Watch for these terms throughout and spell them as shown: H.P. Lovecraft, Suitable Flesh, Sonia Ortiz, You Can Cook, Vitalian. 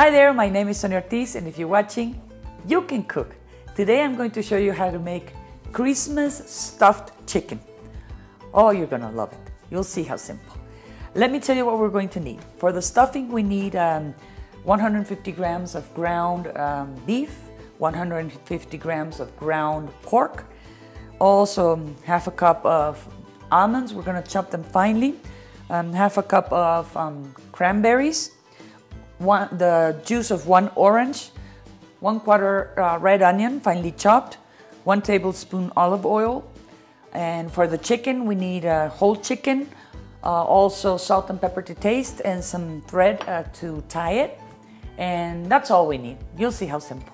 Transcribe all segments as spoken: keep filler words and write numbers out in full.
Hi there, my name is Sonia Ortiz, and if you're watching, You Can Cook. Today I'm going to show you how to make Christmas stuffed chicken. Oh, you're gonna love it. You'll see how simple. Let me tell you what we're going to need. For the stuffing, we need um, one hundred fifty grams of ground um, beef, one hundred fifty grams of ground pork, also half a cup of almonds. We're gonna chop them finely, um, half a cup of um, cranberries, one, the juice of one orange, one quarter uh, red onion, finely chopped, one tablespoon olive oil. And for the chicken, we need a whole chicken, uh, also salt and pepper to taste, and some thread uh, to tie it. And that's all we need. You'll see how simple.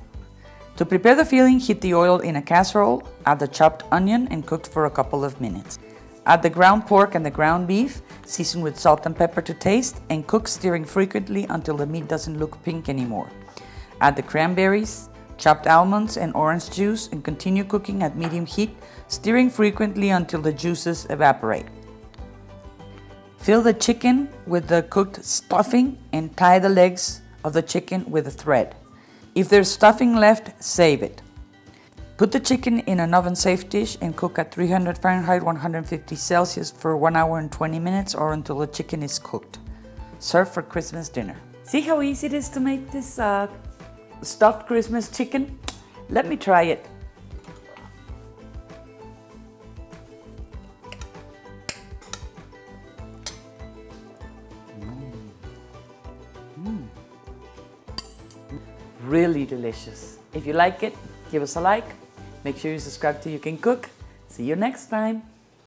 To prepare the filling, heat the oil in a casserole, add the chopped onion, and cook for a couple of minutes. Add the ground pork and the ground beef, season with salt and pepper to taste, and cook stirring frequently until the meat doesn't look pink anymore. Add the cranberries, chopped almonds, and orange juice, and continue cooking at medium heat, stirring frequently until the juices evaporate. Fill the chicken with the cooked stuffing and tie the legs of the chicken with a thread. If there's stuffing left, save it. Put the chicken in an oven-safe dish and cook at three hundred Fahrenheit, one hundred fifty Celsius for one hour and twenty minutes or until the chicken is cooked. Serve for Christmas dinner. See how easy it is to make this uh, stuffed Christmas chicken? Let me try it. Mm. Mm. Really delicious. If you like it, give us a like. Make sure you subscribe to You Can Cook. See you next time.